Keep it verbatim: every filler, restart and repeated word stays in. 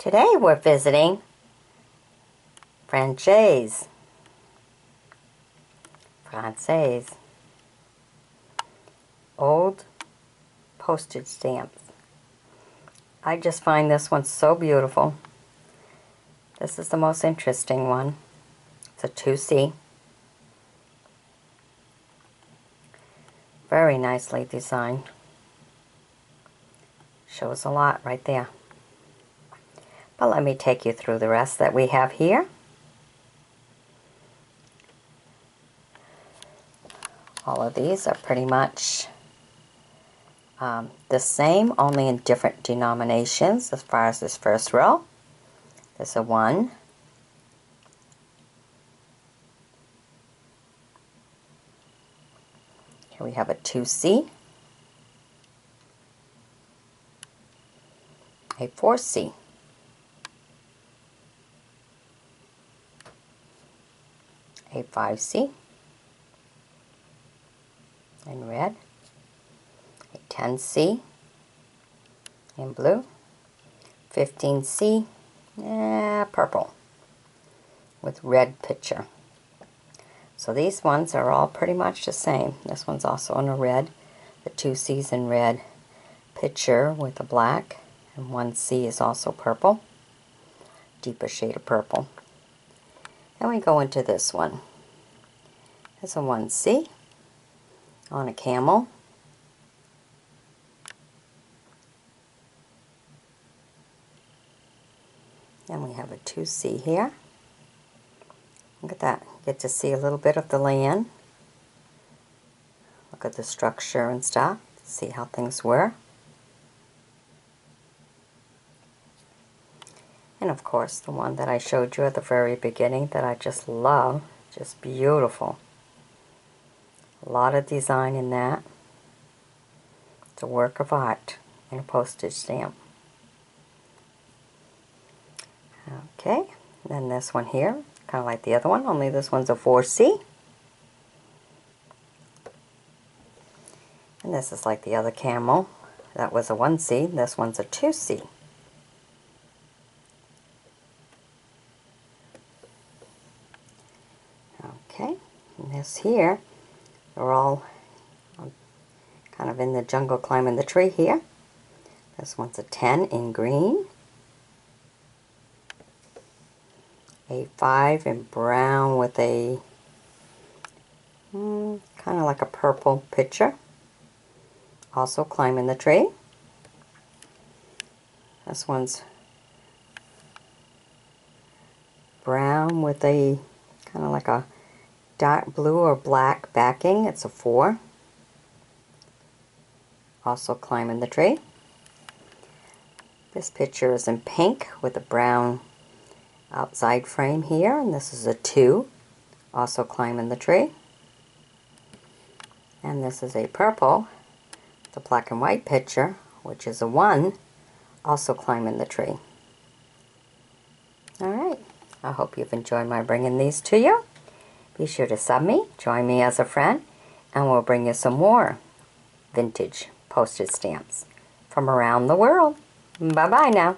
Today we're visiting Française. Française. Old postage stamps. I just find this one so beautiful. This is the most interesting one. It's a two C. Very nicely designed. Shows a lot right there. But let me take you through the rest that we have here. All of these are pretty much um, the same, only in different denominations as far as this first row. There's a one. Here we have a two C. A four C, a five C in red, a ten C in blue, fifteen C eh, purple with red picture. So these ones are all pretty much the same. This one's also in a red, the two C's in red picture with a black. And one C is also purple, deeper shade of purple. And we go into this one. It's a one C on a camel. And we have a two C here. Look at that. Get to see a little bit of the land. Look at the structure and stuff. See how things were. And of course the one that I showed you at the very beginning that I just love, just beautiful. A lot of design in that. It's a work of art in a postage stamp. Okay, then this one here, kind of like the other one, only this one's a four C. And this is like the other camel. That was a one C, this one's a two C. This here, they're all kind of in the jungle climbing the tree here. This one's a ten in green, a five in brown with a mm, kind of like a purple picture, also climbing the tree. This one's brown with a kind of like a dark blue or black backing. It's a four. Also climbing the tree. This picture is in pink with a brown outside frame here. And this is a two. Also climbing the tree. And this is a purple. The black and white picture, which is a one. Also climbing the tree. Alright. I hope you've enjoyed my bringing these to you. Be sure to sub me, join me as a friend, and we'll bring you some more vintage postage stamps from around the world. Bye-bye now.